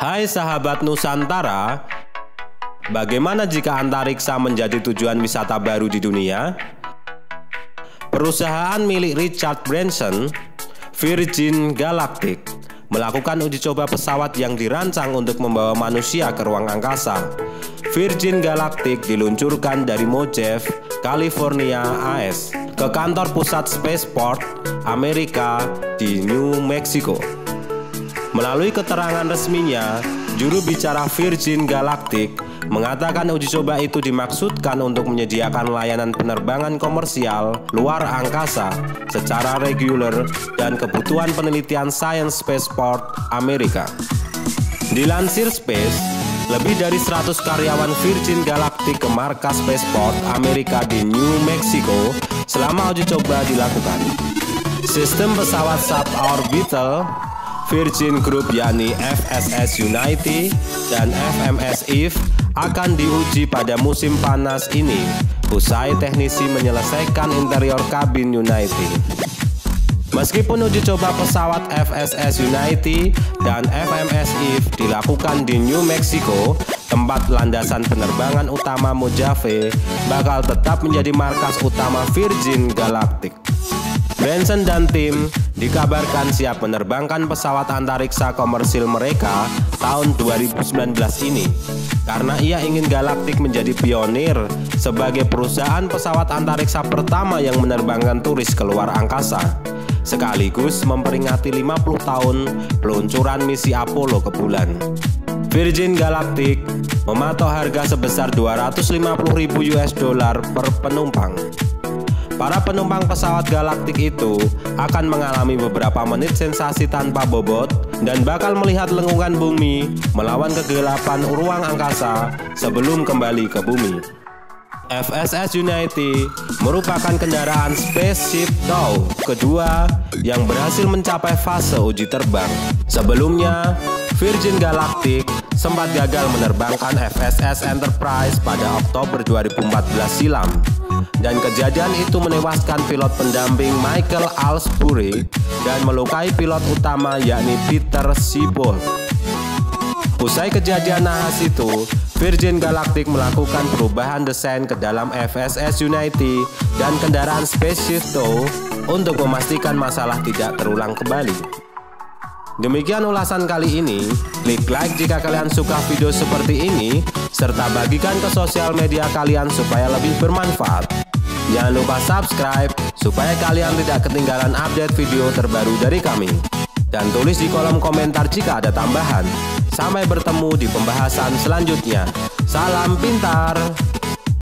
Hai sahabat Nusantara, bagaimana jika antariksa menjadi tujuan wisata baru di dunia? Perusahaan milik Richard Branson, Virgin Galactic, melakukan uji coba pesawat yang dirancang untuk membawa manusia ke ruang angkasa. Virgin Galactic diluncurkan dari Mojave, California, AS ke kantor pusat Spaceport Amerika di New Mexico. Melalui keterangan resminya, juru bicara Virgin Galactic mengatakan uji coba itu dimaksudkan untuk menyediakan layanan penerbangan komersial luar angkasa secara reguler dan kebutuhan penelitian sains Spaceport Amerika. Dilansir Space, lebih dari 100 karyawan Virgin Galactic ke markas Spaceport Amerika di New Mexico selama uji coba dilakukan. Sistem pesawat suborbital Virgin Group yakni FSS Unity dan VMS Eve akan diuji pada musim panas ini, usai teknisi menyelesaikan interior kabin Unity. Meskipun uji coba pesawat FSS Unity dan VMS Eve dilakukan di New Mexico, tempat landasan penerbangan utama Mojave bakal tetap menjadi markas utama Virgin Galactic. Branson dan tim dikabarkan siap menerbangkan pesawat antariksa komersil mereka tahun 2019 ini karena ia ingin Galactic menjadi pionir sebagai perusahaan pesawat antariksa pertama yang menerbangkan turis ke luar angkasa, sekaligus memperingati 50 tahun peluncuran misi Apollo ke bulan. Virgin Galactic mematok harga sebesar 250.000 US dollar per penumpang. Para penumpang pesawat Galactic itu akan mengalami beberapa menit sensasi tanpa bobot dan bakal melihat lengkungan bumi melawan kegelapan ruang angkasa sebelum kembali ke bumi. FSS Unity merupakan kendaraan Spaceship Two kedua yang berhasil mencapai fase uji terbang. Sebelumnya, Virgin Galactic sempat gagal menerbangkan FSS Enterprise pada Oktober 2014 silam. Dan kejadian itu menewaskan pilot pendamping Michael Alsbury dan melukai pilot utama yakni Peter Siebold. Usai kejadian nahas itu, Virgin Galactic melakukan perubahan desain ke dalam FSS Unity dan kendaraan Spaceship Two untuk memastikan masalah tidak terulang kembali. Demikian ulasan kali ini. Klik like jika kalian suka video seperti ini, serta bagikan ke sosial media kalian supaya lebih bermanfaat. Jangan lupa subscribe supaya kalian tidak ketinggalan update video terbaru dari kami. Dan tulis di kolom komentar jika ada tambahan. Sampai bertemu di pembahasan selanjutnya. Salam pintar!